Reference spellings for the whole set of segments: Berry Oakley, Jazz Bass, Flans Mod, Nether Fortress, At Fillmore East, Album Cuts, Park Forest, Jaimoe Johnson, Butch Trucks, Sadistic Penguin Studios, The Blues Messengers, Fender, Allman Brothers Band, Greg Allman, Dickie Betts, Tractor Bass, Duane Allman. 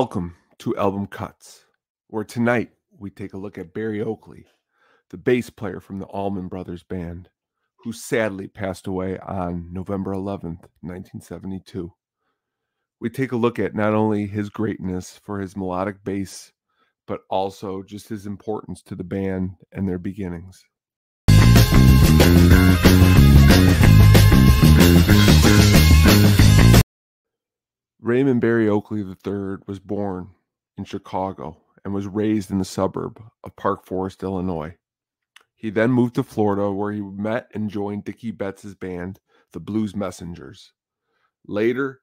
Welcome to Album Cuts, where tonight we take a look at Berry Oakley, the bass player from the Allman Brothers Band, who sadly passed away on November 11th, 1972. We take a look at not only his greatness for his melodic bass, but also just his importance to the band and their beginnings. Raymond Berry Oakley III was born in Chicago and was raised in the suburb of Park Forest, Illinois. He then moved to Florida, where he met and joined Dickie Betts' band, The Blues Messengers. Later,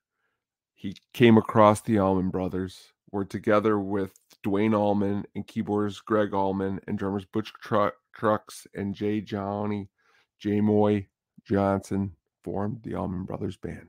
he came across the Allman Brothers, where together with Duane Allman and keyboardist Greg Allman and drummers Butch Trucks and Jaimoe Johnson formed the Allman Brothers Band.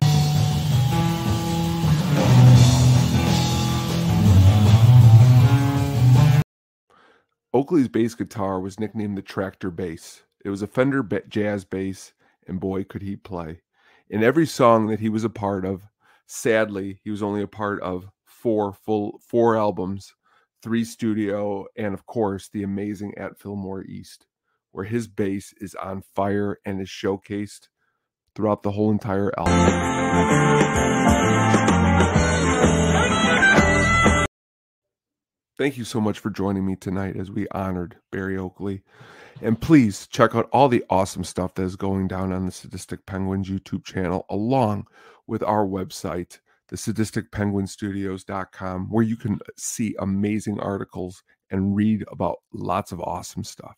Oakley's bass guitar was nicknamed the Tractor Bass. It was a Fender Jazz Bass, and boy, could he play. In every song that he was a part of, sadly, he was only a part of four albums, 3 studio, and of course, the amazing At Fillmore East, where his bass is on fire and is showcased throughout the whole entire album. Thank you so much for joining me tonight as we honored Berry Oakley. And please check out all the awesome stuff that is going down on the Sadistic Penguins YouTube channel, along with our website, the sadisticpenguinstudios.com, where you can see amazing articles and read about lots of awesome stuff.